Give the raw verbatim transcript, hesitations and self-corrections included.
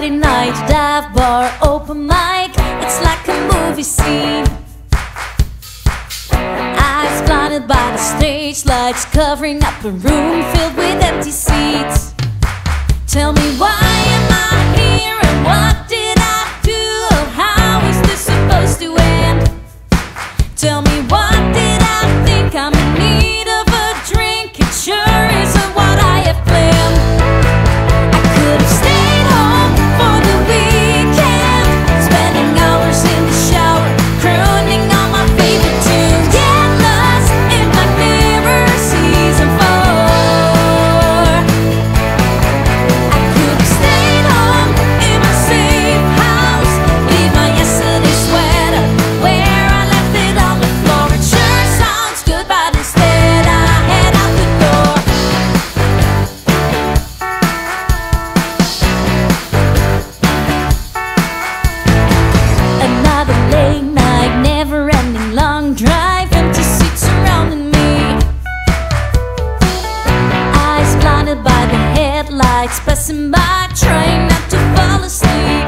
Friday night, dive bar, open mic, it's like a movie scene. Eyes blinded by the stage lights, covering up a room filled with empty seats. Tell me, why am I here and what did I do? How is this supposed to end? Tell me, what did I think? I'm in need of a drink, it sure isn't what I have planned. I could have stayed home for the weekend, spending hours in the shower, crooning all my favorite tunes. Get lost in my mirror, season four. I could have stayed home in my safe house, leave my yesterday sweater where I left it on the floor. It sure sounds good, but instead I head out the door. Another late night, never-ending long drive, empty seats surrounding me. Eyes blinded by the headlights, passing by, trying not to fall asleep.